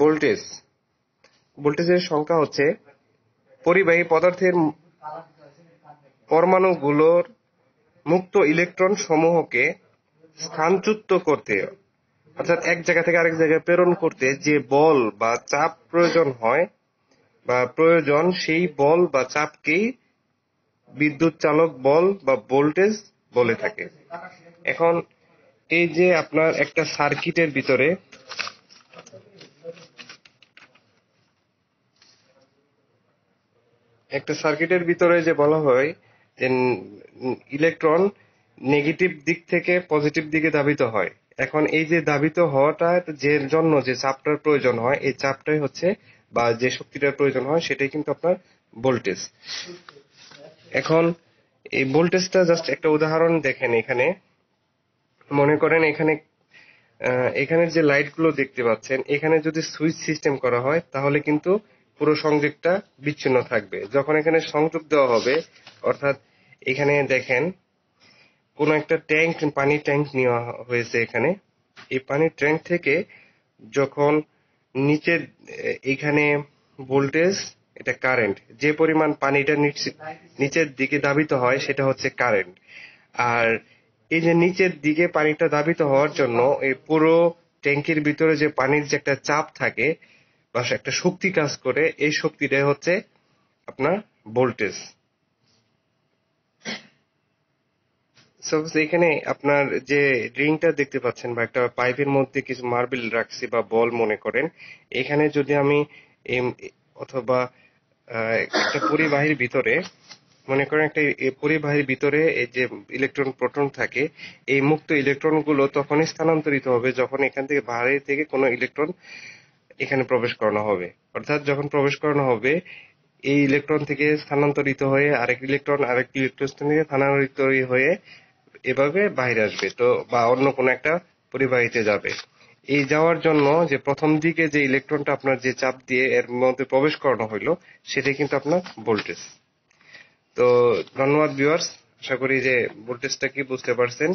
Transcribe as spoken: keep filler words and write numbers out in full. Voltage ভোল্টেজের সংখ্যা হচ্ছে পরিবাহী পদার্থের পরমাণুগুলোর মুক্ত ইলেকট্রন সমূহকে স্থানচ্যুত করতে অর্থাৎ এক জায়গা থেকে আরেক জায়গায় প্রেরণ করতে যে বল বা চাপ প্রয়োজন হয় বা প্রয়োজন সেই বল বা চাপকেই বিদ্যুৎ চালক বল বা ভোল্টেজ বলে থাকে। এখন এই যে আপনার একটা সার্কিটের ভিতরে একটা সার্কিটের ভিতরে যে বলা হয় যে ইলেকট্রন নেগেটিভ দিক থেকে পজিটিভ দিকে ধাবিত হয়, এখন এই যে ধাবিত হওয়াটা যে জন্য যে চাপটার প্রয়োজন হয় এই চাপটাই হচ্ছে বা যে শক্তিটার প্রয়োজন হয় সেটাই কিন্তু আপনার ভোল্টেজ। এখন এই ভোল্টেজটা জাস্ট একটা উদাহরণ দেখেন, এখানে মনে করেন এখানে এখানে যে লাইটগুলো দেখতে পাচ্ছেন এখানে যদি সুইচ সিস্টেম করা হয় তাহলে কিন্তু পুরো সংযোগটা বিচ্ছিন্ন থাকবে। যখন এখানে সংযোগ দেওয়া হবে অর্থাৎ এখানে দেখেন কোন একটা ট্যাঙ্ক পানির ট্যাঙ্ক নেওয়া হয়েছে, এখানে এই পানির ট্যাঙ্ক থেকে যখন নিচে এখানে ভোল্টেজ এটা কারেন্ট, যে পরিমাণ পানিটা নিচের দিকে ধাবিত হয় সেটা হচ্ছে কারেন্ট। আর এই যে নিচের দিকে পানিটা ধাবিত হওয়ার জন্য এই পুরো ট্যাঙ্কের ভিতরে যে পানির যে একটা চাপ থাকে বা একটা শক্তি কাজ করে এই শক্তিটাই হচ্ছে আপনার ভোল্টেজ। সাপোজ এখানে আপনার যে রিংটা দেখতে পাচ্ছেন বা একটা পাইপের মধ্যে কিছু মার্বেল রাখছি বা বল মনে করেন, এখানে যদি আমি অথবা একটা পরিবাহীর ভিতরে মনে করেন একটা পরিবাহীর ভিতরে এই যে ইলেকট্রন প্রোটন থাকে এই মুক্ত ইলেকট্রন গুলো তখনই স্থানান্তরিত হবে যখন এখান থেকে বাইরে থেকে কোনো ইলেকট্রন এখানে প্রবেশ করানো হবে, অর্থাৎ যখন প্রবেশ করানো হবে এই ইলেকট্রন থেকে স্থানান্তরিত হয়ে আরেক ইলেকট্রন আরেক ইলেকট্রন থেকে স্থানান্তরিত হয়ে এভাবে বাইরে আসবে তো বা অন্য কোন একটা পরিবাহীতে যাবে। এই যাওয়ার জন্য যে প্রথম দিকে যে ইলেকট্রনটা আপনার যে চাপ দিয়ে এর মধ্যে প্রবেশ করানো হইলো সেটাই কিন্তু আপনার ভোল্টেজ। তো ধন্যবাদ ভিউয়ার্স, আশা করি যে ভোল্টেজটা কি বুঝতে পারছেন।